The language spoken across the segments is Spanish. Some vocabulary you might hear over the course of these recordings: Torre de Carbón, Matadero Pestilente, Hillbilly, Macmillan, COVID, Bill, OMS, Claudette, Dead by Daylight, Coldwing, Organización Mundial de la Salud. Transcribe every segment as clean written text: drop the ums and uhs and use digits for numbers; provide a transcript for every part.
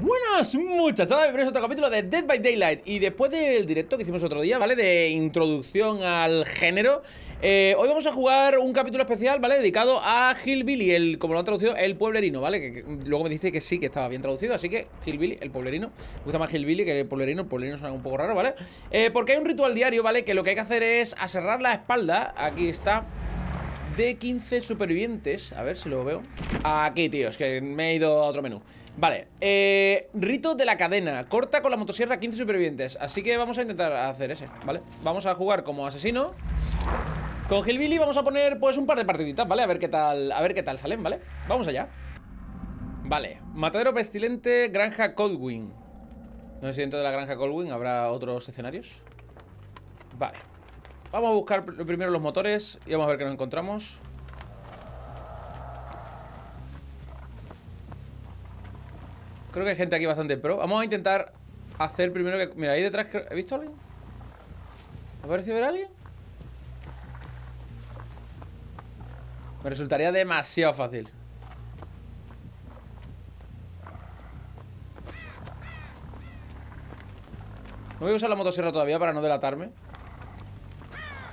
Buenas muchachadas, bienvenidos a otro capítulo de Dead by Daylight. Y después del directo que hicimos otro día, ¿vale? De introducción al género, hoy vamos a jugar un capítulo especial, ¿vale? Dedicado a Hillbilly, como lo han traducido, el pueblerino, ¿vale? Que luego me dice que sí, que estaba bien traducido. Así que Hillbilly, el pueblerino. Me gusta más Hillbilly que el pueblerino suena un poco raro, ¿vale? Porque hay un ritual diario, ¿vale? Que lo que hay que hacer es aserrar la espalda. Aquí está. De 15 supervivientes. A ver si lo veo. Aquí, tío, es que me he ido a otro menú. Vale, rito de la cadena. Corta con la motosierra 15 supervivientes. Así que vamos a intentar hacer ese, ¿vale? Vamos a jugar como asesino con Hillbilly, vamos a poner pues un par de partiditas, ¿vale? A ver qué tal salen, ¿vale? Vamos allá. Vale, Matadero Pestilente, Granja Coldwing. No sé si dentro de la Granja Coldwing habrá otros escenarios. Vale. Vamos a buscar primero los motores y vamos a ver qué nos encontramos. Creo que hay gente aquí bastante pro. Vamos a intentar hacer primero que... Mira, ahí detrás... ¿He visto a alguien? ¿Ha parecido ver a alguien? Me resultaría demasiado fácil. No voy a usar la motosierra todavía para no delatarme,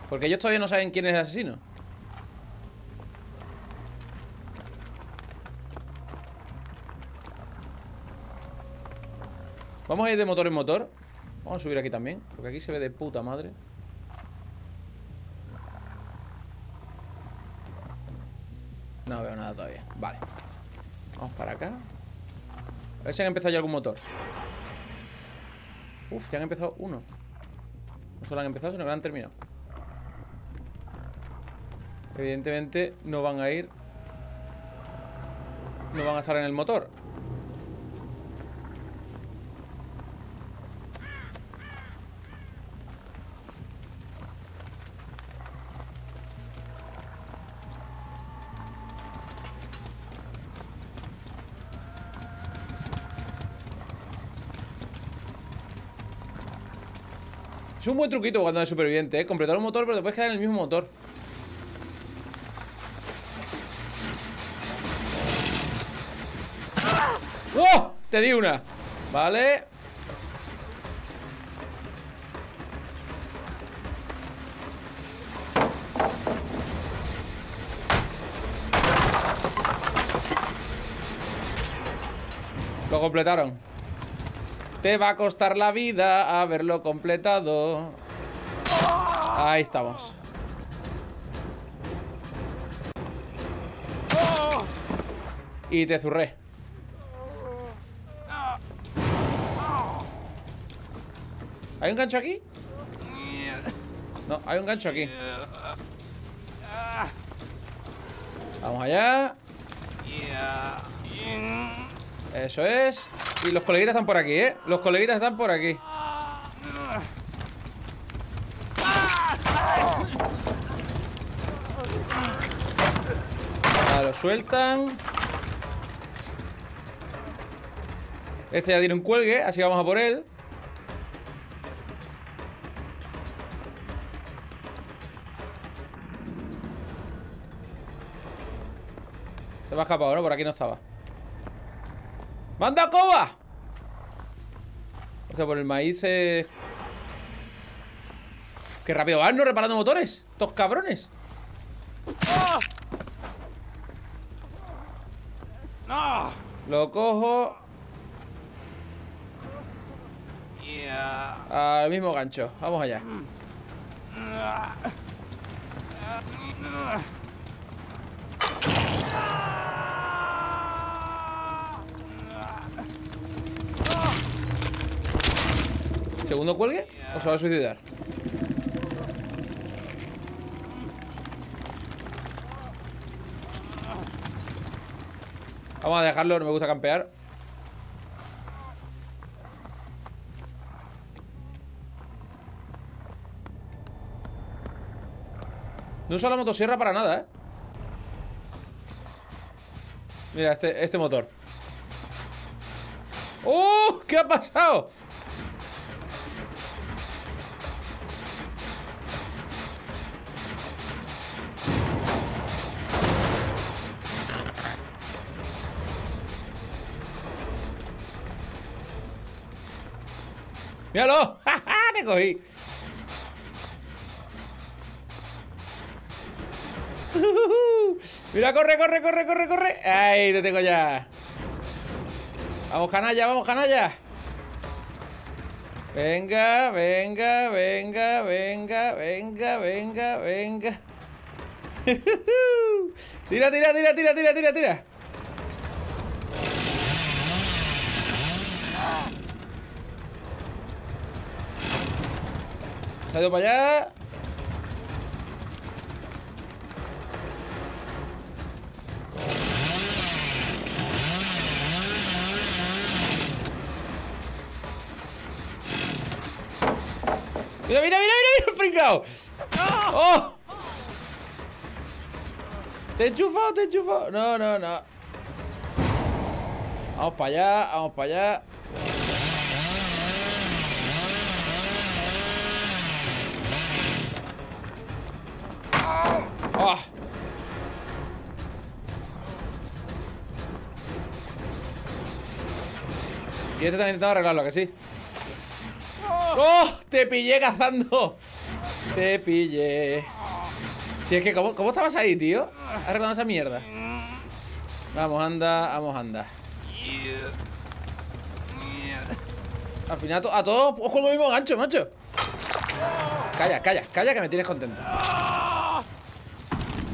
porque ellos todavía no saben quién es el asesino. Vamos a ir de motor en motor. Vamos a subir aquí también, porque aquí se ve de puta madre. No veo nada todavía. Vale. Vamos para acá. A ver si han empezado ya algún motor. Uf, ya han empezado uno. No solo han empezado, sino que lo han terminado. Evidentemente no van a ir. No van a estar en el motor. Es un buen truquito cuando es superviviente, ¿eh? Completar un motor, pero te puedes quedar en el mismo motor. ¡Oh! Te di una. Vale. Lo completaron. Te va a costar la vida haberlo completado. Ahí estamos. Y te zurré. ¿Hay un gancho aquí? No, hay un gancho aquí. Vamos allá. Eso es. Y los coleguitas están por aquí, ¿eh? Los coleguitas están por aquí. Ah, lo sueltan. Este ya tiene un cuelgue, así que vamos a por él. Se me ha escapado, ¿no? Por aquí no estaba. ¡Manda coba! O sea, por el maíz. Uf, ¡qué rápido van, no! Reparando motores. ¡Estos cabrones! ¡Oh! ¡No! Lo cojo. Al mismo gancho. Vamos allá. Segundo cuelgue o se va a suicidar. Vamos a dejarlo, no me gusta campear. No uso la motosierra para nada, ¿eh? Mira, este motor. ¡Oh! ¿Qué ha pasado? ¡Míralo! ¡Ja, ja! ¡Te cogí! ¡Mira, corre, corre, corre, corre, corre! ¡Ay, te tengo ya! ¡Vamos, canalla, vamos, canalla! Venga, venga, venga, venga, venga, venga, venga. Tira, tira, tira, tira, tira, tira, tira. Se ha ido para allá. Mira, mira, mira, mira, mira, fringao. ¡Oh! Te he enchufado, te he enchufado. No, no, no. Vamos para allá, vamos para allá. Oh. Y este también intentando arreglarlo, ¿que sí? ¡Oh! Te pillé cazando. Te pillé. Si es que, ¿cómo estabas ahí, tío? Arreglando esa mierda. Vamos, anda, vamos, anda. Al final a todos os cuelgo el mismo gancho, macho. Calla, calla, calla, que me tienes contento.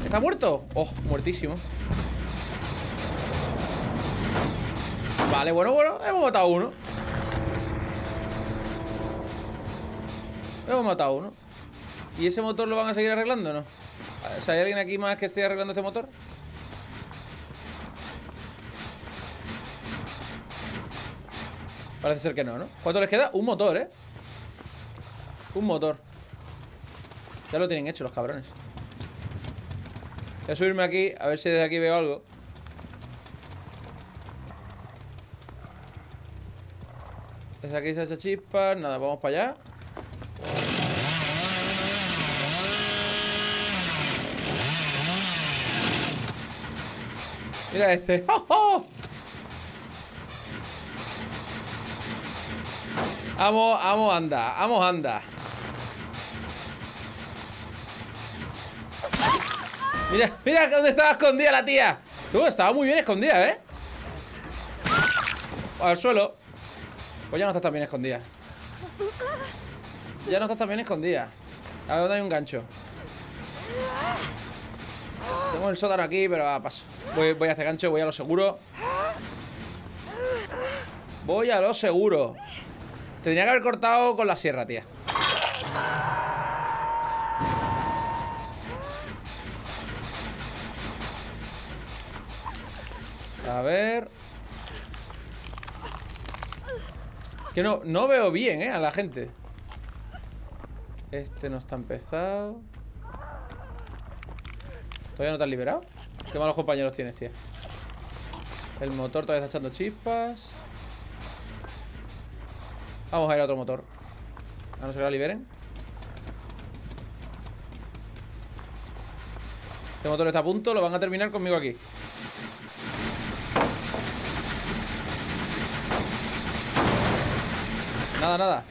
¿Está muerto? Oh, muertísimo. Vale, bueno, hemos matado a uno. Hemos matado a uno. ¿Y ese motor lo van a seguir arreglando o no? O sea, ¿hay alguien aquí más que esté arreglando este motor? Parece ser que no, ¿no? ¿Cuánto les queda? Un motor, ¿eh? Un motor. Ya lo tienen hecho los cabrones. Voy a subirme aquí, a ver si desde aquí veo algo. Desde aquí se hace chispas. Nada, vamos para allá. Mira este. ¡Oh, oh! Vamos, vamos, anda. Vamos, anda. Mira, mira dónde estaba escondida la tía. Estaba muy bien escondida, ¿eh? Al suelo. Pues ya no estás tan bien escondida. Ya no estás tan bien escondida. A ver, ¿dónde hay un gancho? Tengo el sótano aquí, pero a paso. Voy a este gancho, voy a lo seguro. Voy a lo seguro. Te tenía que haber cortado con la sierra, tía. A ver. Que no veo bien, a la gente. Este no está empezado. ¿Todavía no te has liberado? Qué malos compañeros tienes, tío. El motor todavía está echando chispas. Vamos a ir a otro motor. A no ser que lo liberen. Este motor está a punto. Lo van a terminar conmigo aquí. Nada, nada.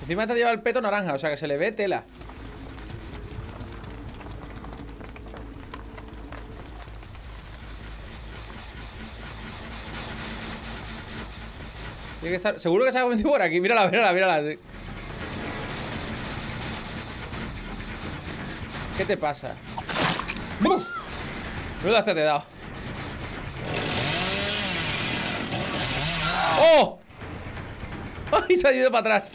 Encima te lleva el peto naranja, o sea que se le ve tela. Tiene que estar... Seguro que se ha metido por aquí. Mírala, mírala, mírala. ¿Qué te pasa? ¡Buf! Menuda hasta te he dado. ¡Oh! ¡Ay, se ha ido para atrás!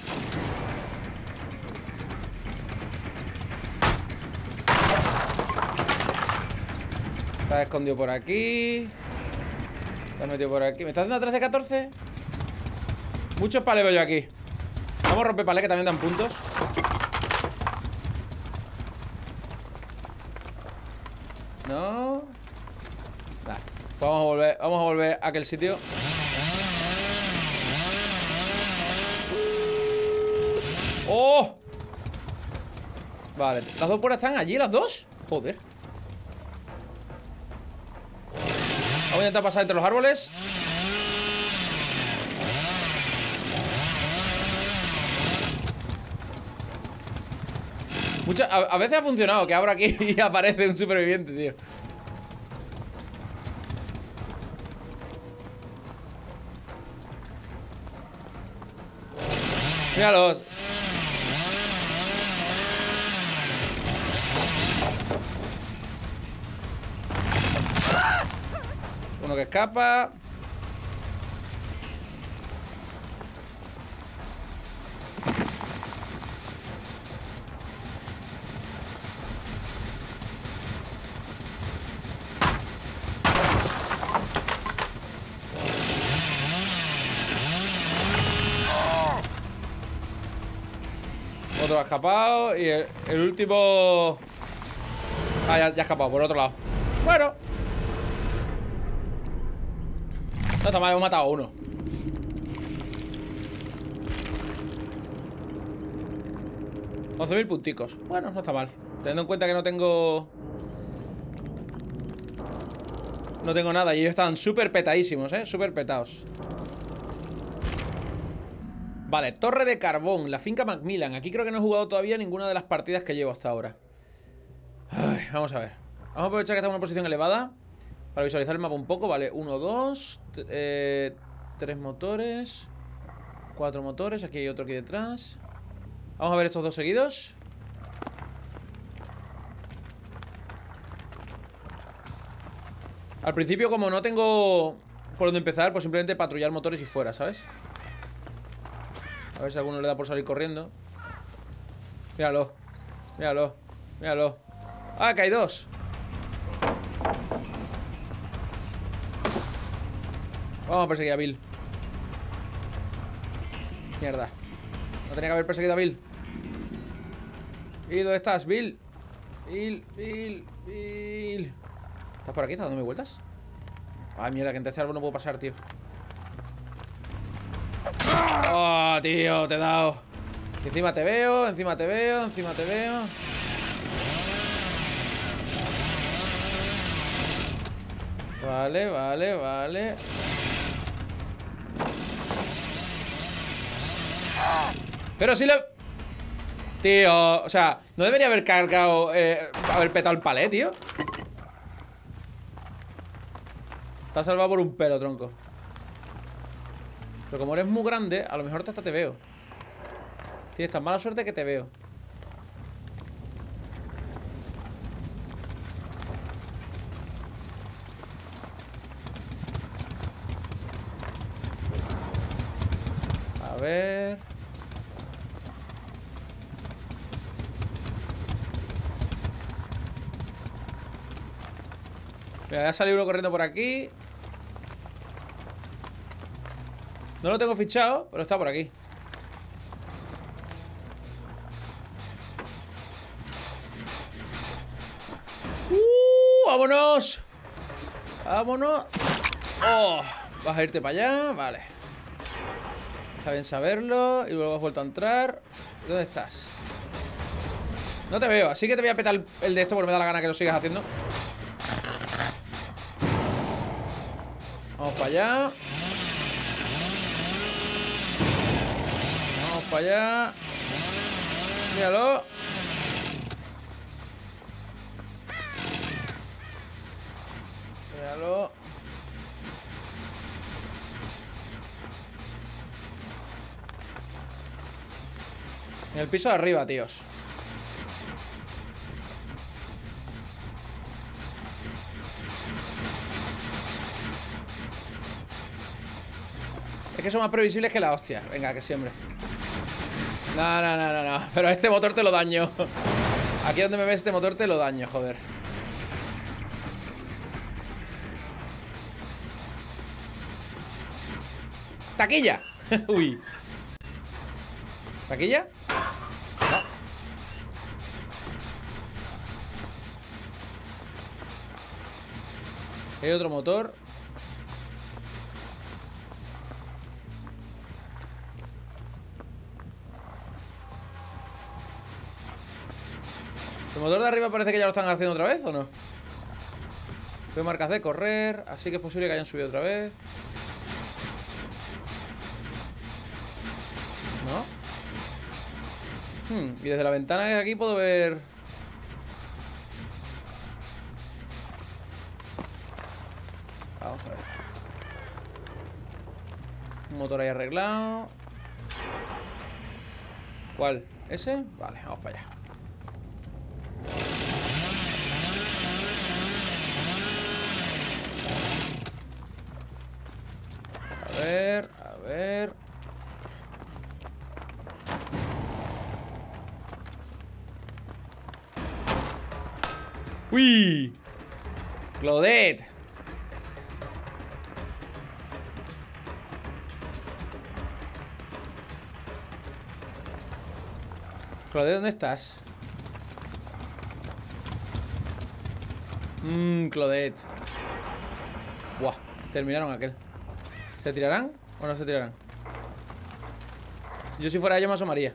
Está escondido por aquí. Está metido por aquí. ¿Me está haciendo atrás de 14? Muchos palés veo yo aquí. Vamos a romper palés que también dan puntos. No. Vale, pues vamos a volver a aquel sitio. ¡Oh! Vale, ¿las dos puertas están allí, las dos? Joder. Vamos a intentar pasar entre los árboles. A veces ha funcionado, que abro aquí y aparece un superviviente, tío. Míralos. Uno que escapa. Otro ha escapado. Y el último... Ah, ya ha escapado, por el otro lado. Bueno, no está mal, hemos matado a uno. $11.000 punticos. Bueno, no está mal. Teniendo en cuenta que no tengo nada. Y ellos están súper petadísimos, súper petados. Vale, Torre de Carbón, la finca Macmillan. Aquí creo que no he jugado todavía ninguna de las partidas que llevo hasta ahora. Ay, vamos a ver. Vamos a aprovechar que estamos en una posición elevada para visualizar el mapa un poco. Vale, 1, 2, 3 motores, 4 motores. Aquí hay otro aquí detrás. Vamos a ver estos dos seguidos. Al principio, como no tengo por dónde empezar, pues simplemente patrullar motores y fuera, ¿sabes? A ver si a alguno le da por salir corriendo. Míralo, míralo, míralo. Ah, que hay dos. Vamos a perseguir a Bill. Mierda. No tenía que haber perseguido a Bill. ¿Y dónde estás, Bill? Bill, Bill, Bill. ¿Estás por aquí? ¿Estás dándome vueltas? Ay, mierda, que en tercer árbol no puedo pasar, tío. Oh, tío, te he dado. Y encima te veo, encima te veo, encima te veo. Vale, vale, vale. Pero si le... Tío, o sea, no debería haber cargado... haber petado el palé, tío. Te has salvado por un pelo, tronco. Pero como eres muy grande, a lo mejor hasta te veo. Tienes tan mala suerte que te veo. A ver... Mira, ya salió uno corriendo por aquí. No lo tengo fichado, pero está por aquí. ¡Vámonos! ¡Vámonos! ¡Oh! Vas a irte para allá, vale. Está bien saberlo. Y luego has vuelto a entrar. ¿Dónde estás? No te veo, así que te voy a petar el de esto porque me da la gana que lo sigas haciendo. Vamos para allá. Para allá. Míralo. Míralo. En el piso de arriba, tíos. Es que son más previsibles que la hostia. Venga, que siempre. No, no, no, no, no. Pero este motor te lo daño. Aquí donde me ves este motor te lo daño, joder. ¡Taquilla! Uy. ¿Taquilla? No. Hay otro motor. El motor de arriba parece que ya lo están haciendo otra vez, ¿o no? Veo marcas de correr, así que es posible que hayan subido otra vez. ¿No? Y desde la ventana de aquí puedo ver... Vamos a ver. Un motor ahí arreglado. ¿Cuál? ¿Ese? Vale, vamos para allá. A ver. ¡Uy! ¡Claudette! Claudette, ¿dónde estás? Claudette. Buah, terminaron aquel. ¿Se tirarán o no se tirarán? Yo si fuera ella me asomaría.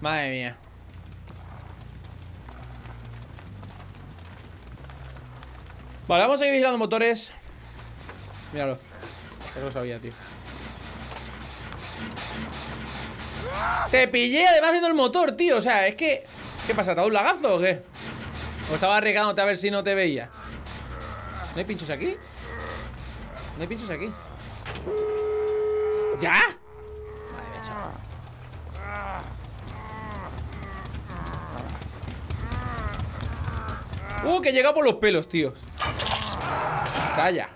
Madre mía. Vale, vamos a ir vigilando motores. Míralo. Eso lo sabía, tío. Te pillé además viendo el motor, tío. O sea, es que... ¿Qué pasa? ¿Te ha dado un lagazo o qué? O estaba arriesgándote a ver si no te veía. ¿No hay pinchos aquí? ¿No hay pinchos aquí? ¿Ya? Vale, voy a echar. Que he llegado por los pelos, tíos. Talla.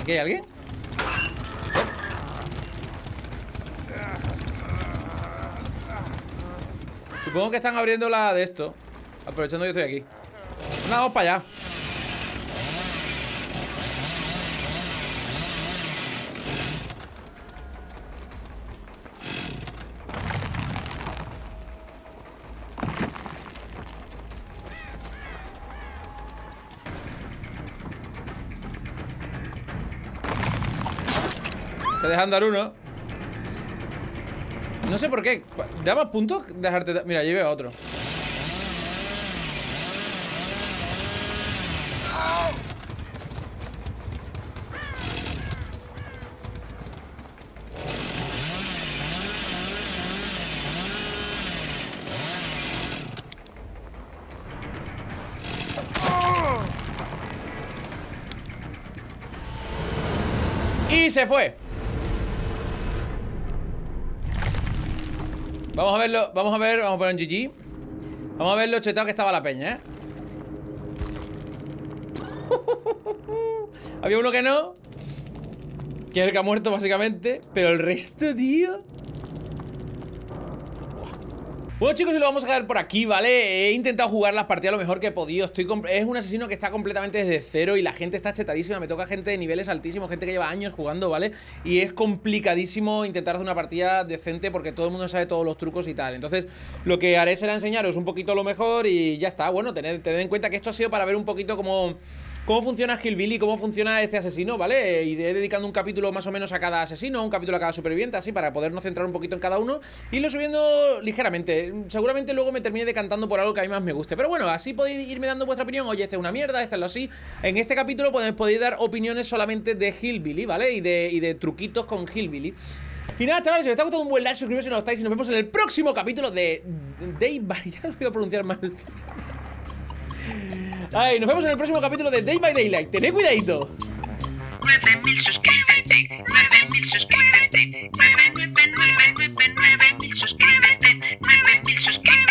¿Aquí hay alguien? Supongo que están abriendo la de esto, aprovechando que estoy aquí. Nada, vamos para allá. Se deja andar uno. No sé por qué. ¿Da más puntos dejarte? Mira, allí veo otro. Y se fue. Vamos a verlo, vamos a poner un GG. Vamos a ver lo chetado que estaba la peña, ¿eh? Había uno que no, que es el que ha muerto básicamente, pero el resto, tío. Bueno, chicos, y lo vamos a dejar por aquí, ¿vale? He intentado jugar las partidas lo mejor que he podido. Es un asesino que está completamente desde cero y la gente está chetadísima. Me toca gente de niveles altísimos, gente que lleva años jugando, ¿vale? Y es complicadísimo intentar hacer una partida decente porque todo el mundo sabe todos los trucos y tal. Entonces, lo que haré será enseñaros un poquito lo mejor y ya está. Bueno, tened en cuenta que esto ha sido para ver un poquito cómo funciona Hillbilly, cómo funciona este asesino, ¿vale? Iré dedicando un capítulo más o menos a cada asesino, un capítulo a cada superviviente, así, para podernos centrar un poquito en cada uno y lo subiendo ligeramente. Seguramente luego me termine decantando por algo que a mí más me guste. Pero bueno, así podéis irme dando vuestra opinión. Oye, este es una mierda, este es lo así. En este capítulo podéis dar opiniones solamente de Hillbilly, ¿vale? Y de truquitos con Hillbilly. Y nada, chavales, si os está gustando un buen like, suscribiros si no lo estáis y nos vemos en el próximo capítulo de Day by... Ya lo voy a pronunciar mal. Ay, nos vemos en el próximo capítulo de Dead by Daylight. Tened cuidadito. 9000 suscríbete, 9000 suscríbete, 9000 suscríbete, 9000 suscríbete.